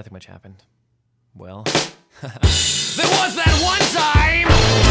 nothing much happened. Well... There was that one time!